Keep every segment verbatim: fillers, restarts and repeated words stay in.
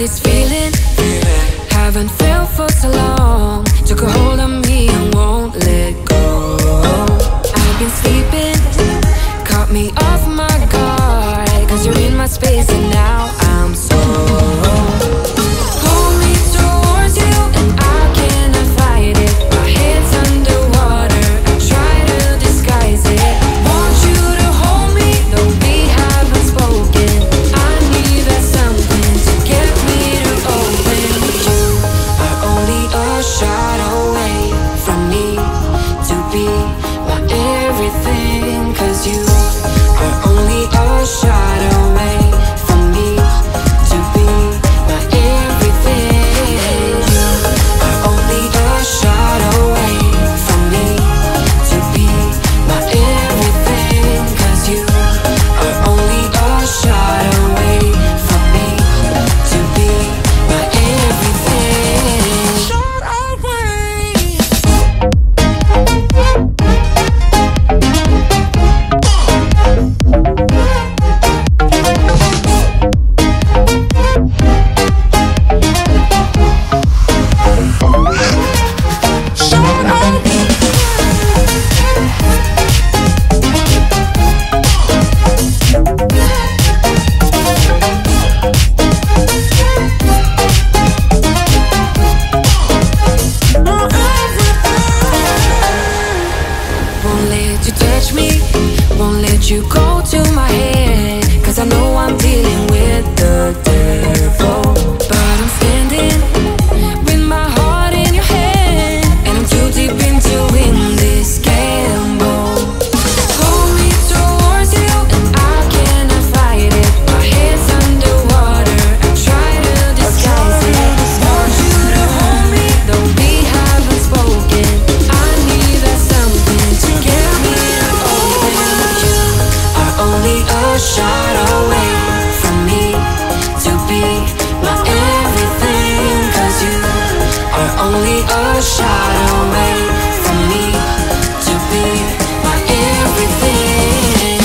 this feeling, feeling. Haven't felt for so long. Took a hold on me and won't let go. I've been sleeping, caught me off my guard, 'cause you're in my space and now I'm so. You go to my head, 'cause I know I'm dealing with the devil, but I'm standing with my heart in your hand, and I'm too deep into in this gamble. Pull me towards you and I cannot fight it. My head's underwater, I try to disguise it. Want you to hold me, though we haven't spoken. I need that something to get me open. Only a shot away from me to be my everything, 'cause you are only a shot away from me to be my everything.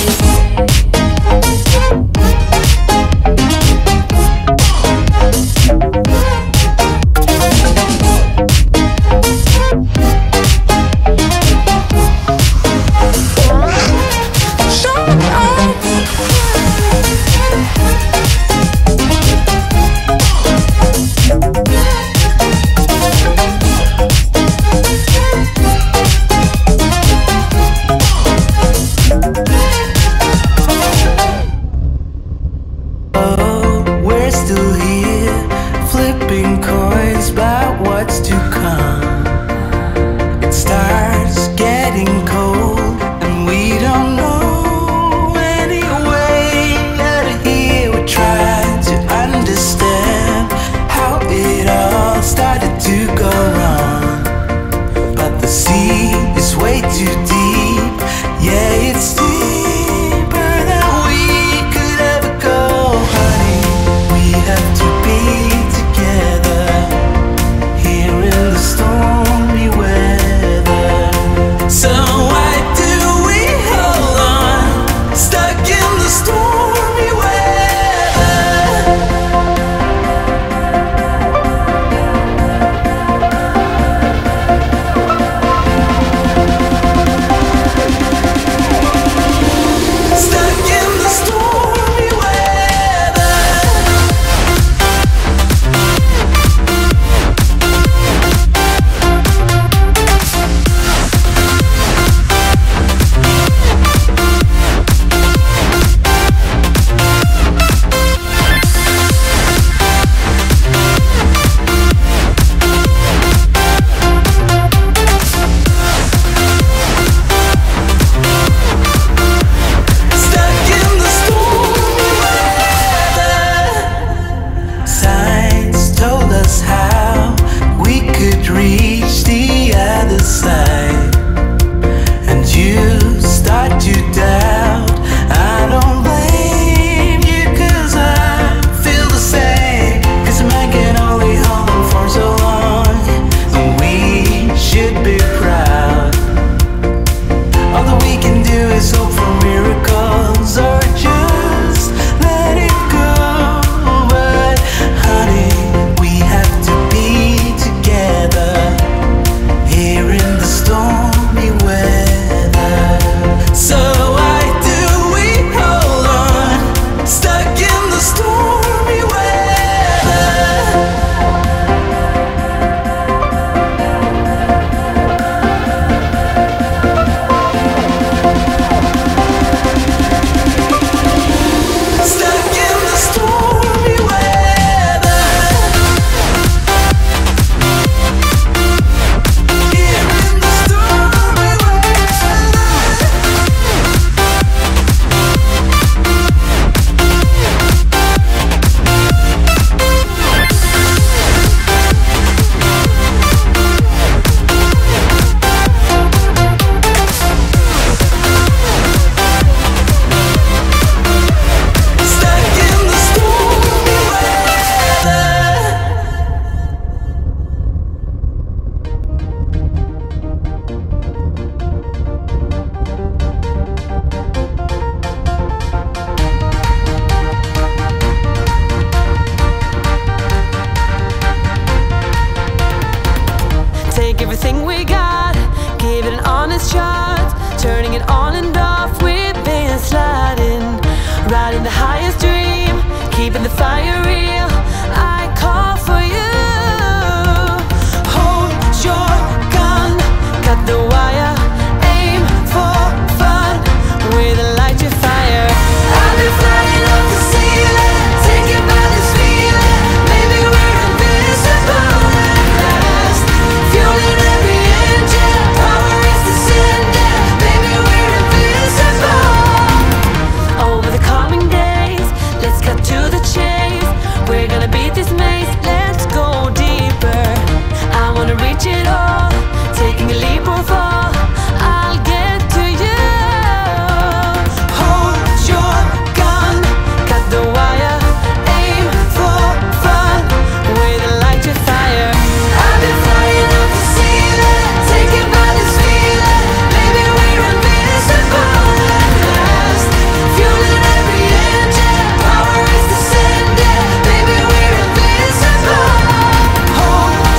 everything we got, gave it an honest shot, turning it on and off. We've been sliding, riding the highest dream, keeping the fire real. I call for you. Hold your gun, cut the wire, aim for fun, with a light your fire. I've been flying up the ceiling, taken by this feeling. Maybe we're invisible at last, fueling every engine, power is descending. Baby, we're invisible. Over the coming days, let's cut to the chase. We're gonna beat this maze, let's go deeper. I wanna reach it all, taking a leap or fall. I'll get to you. Hold your gun, cut the wire, aim for fun, with a light your fire. I've been flying up the ceiling, taken by this feeling. Maybe we're invisible at last, fueling every engine, power is descending. Baby, we're invisible. Hold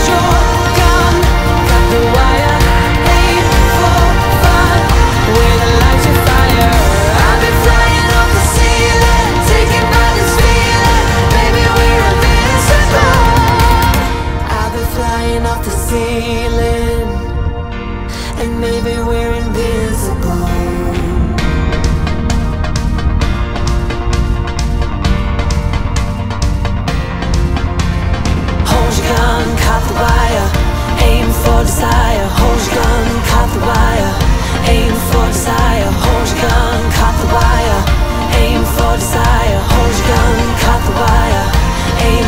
your gun, cut the wire, aim for fun, with a light your fire. I've been flying up the ceiling, taken by this feeling. Baby, we're invisible. I've been flying off the ceiling, and maybe we're invisible. Hold your gun, cut the wire, aim for desire. Hold your gun, cut the wire, aim for desire. Hold your gun, cut the wire, aim for desire. Hold your gun, cut the wire, aim for desire. I've been flying up the ceiling, taken by this feeling. Maybe we're invisible at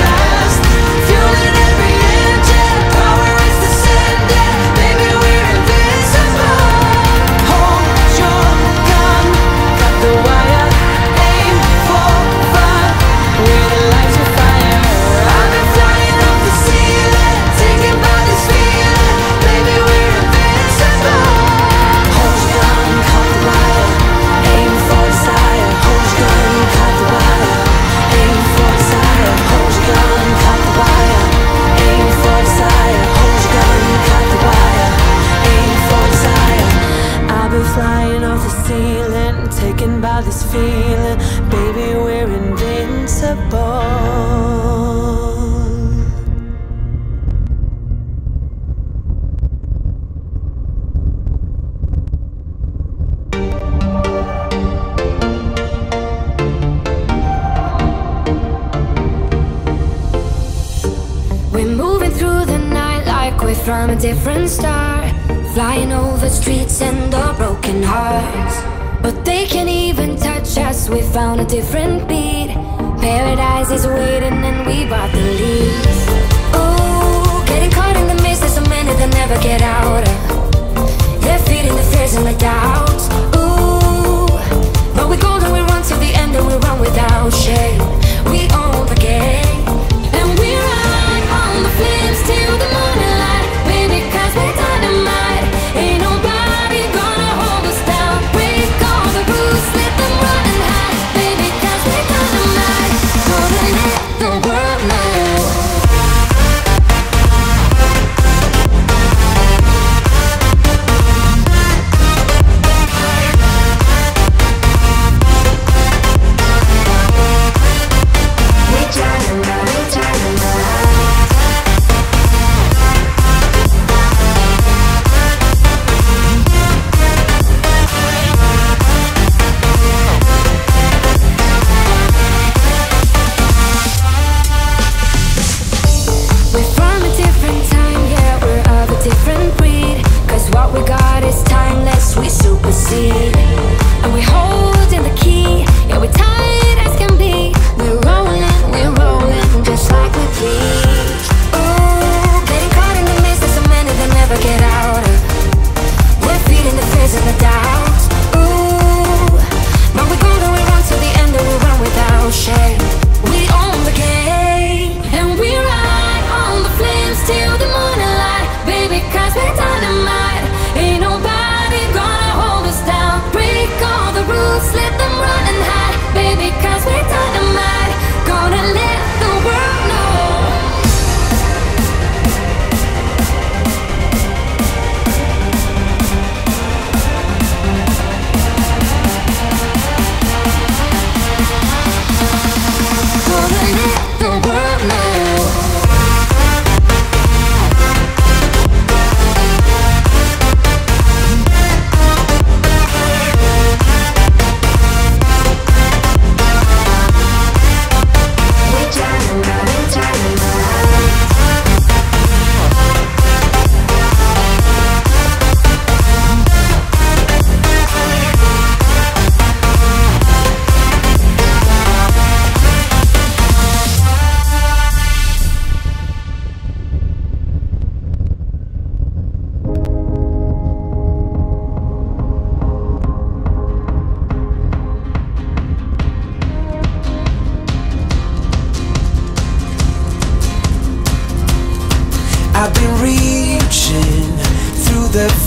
last, fueling every engine, power is descending. Baby, we're invisible. Hold your gun, cut the wire, aim for fun, with a light of fire. I've been flying up the ceiling, taken by this feeling. Baby, we're invisible. Hold your gun, cut the wire, aim for desire. Hold your gun, cut the wire, aim for desire. Hold your gun, cut the wire, aim for desire. Hold your gun, cut the wire, aim for desire. I've been flying off the ceiling, taken by this feeling. Baby, we're invincible. We're moving through the night like we're from a different star, flying over streets and our broken hearts. But they can't even touch us, we found a different beat. Paradise is waiting and we bought the lead. Oh, getting caught in the mist, there's so many that never get out. They're feeding the fears and the doubts. Ooh, but we're golden, we run to the end and we run without shame. We own the game, and we ride on the flames till the morning light. Baby, cause we're dynamite, ain't nobody gonna hold us down. Break all the rules, let them run and hide. Baby, cause we're dynamite, gonna let the world know.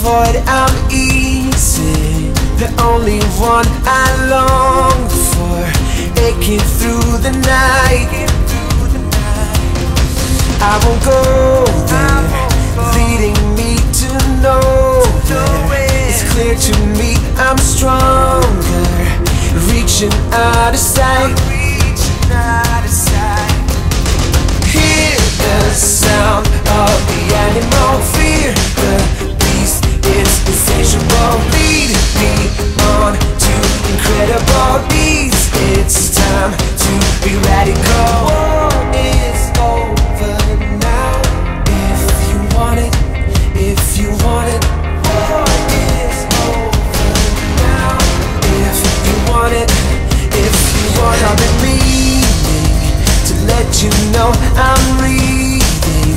void I'm eating, the only one I long for, aching through the night. I won't go there, leading me to nowhere. It's clear to me I'm stronger, reaching out of sight. Hear the sound of the animal fear, the beast is insatiable. Lead me on to incredible beats. It's time to be radical. War is over now. If you want it, if you want it. War is over now. If you want it, if you want it. I've been reading to let you know I'm reading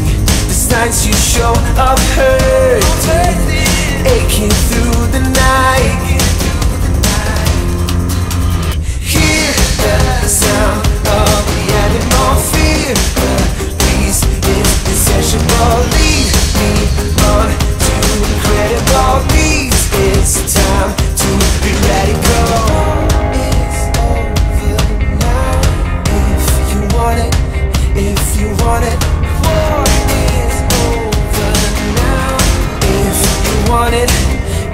the signs you show of hurting, aching through the night. Hear the sound of the animal fear, the beast is insatiable. Lead me on to incredible beats. It's time to be radical. It's over now. If you want it, if you want it. War is over now. If you want it,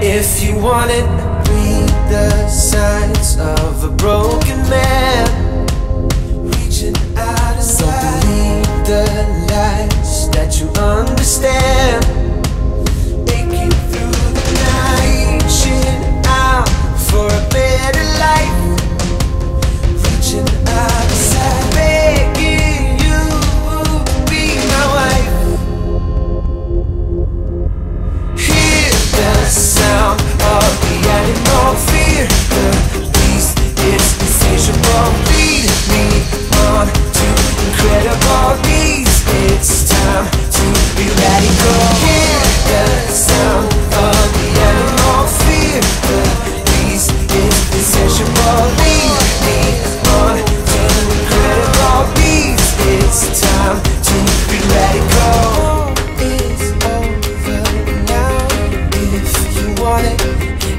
if you want it. Read the signs of a broken man reaching out of sight. So believe the lies that you understand, making through the night, reaching out for a better life, reaching out of sight, begging you be my wife. Hear the sound of the animal fear, the beast is insatiable. Lead me on to incredible beats. It's time to be radical. Hear the sound of the animal fear, the beast is insatiable. Lead me on to incredible beats. It's time to be radical. If you want it, the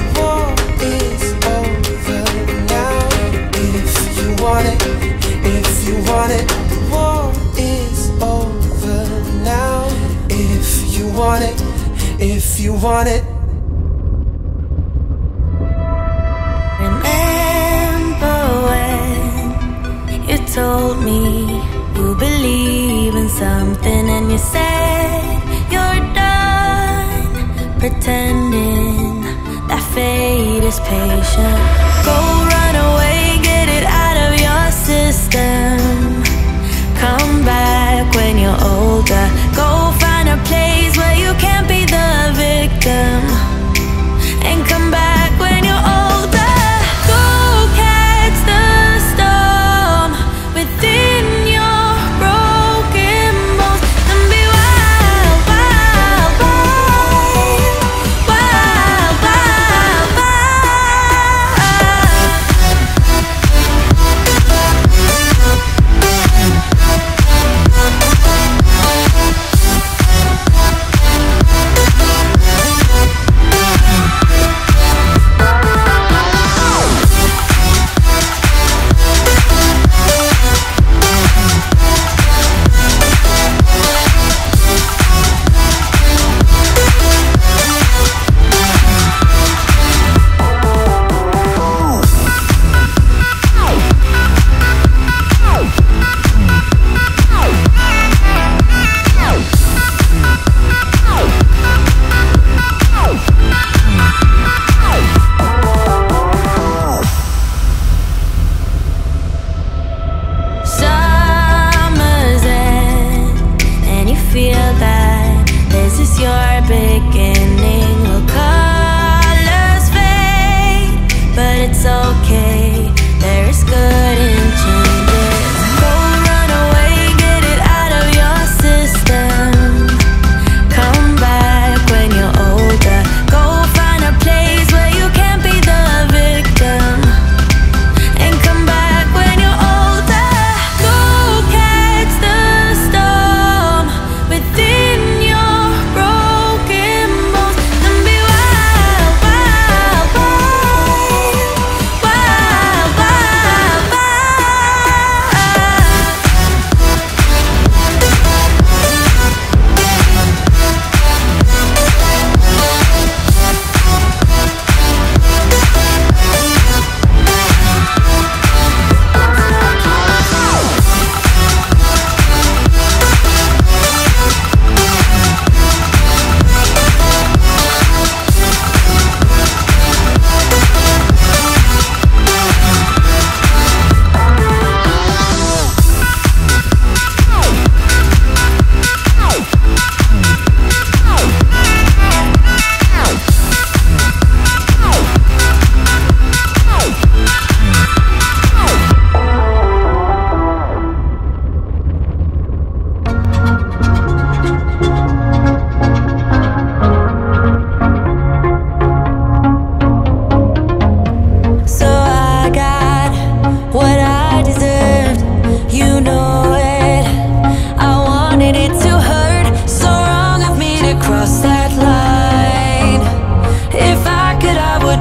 war is over now. If you want it, if you want it, the war is over now. If you want it, if you want it. Remember when you told me you believe in something and you said you're done pretending that fate is patient. Go run away, get it out of your system. Come back when you're older. Go find a place where you can't be the victim, and come back when you're older. Go catch the storm within.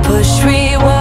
push rewind.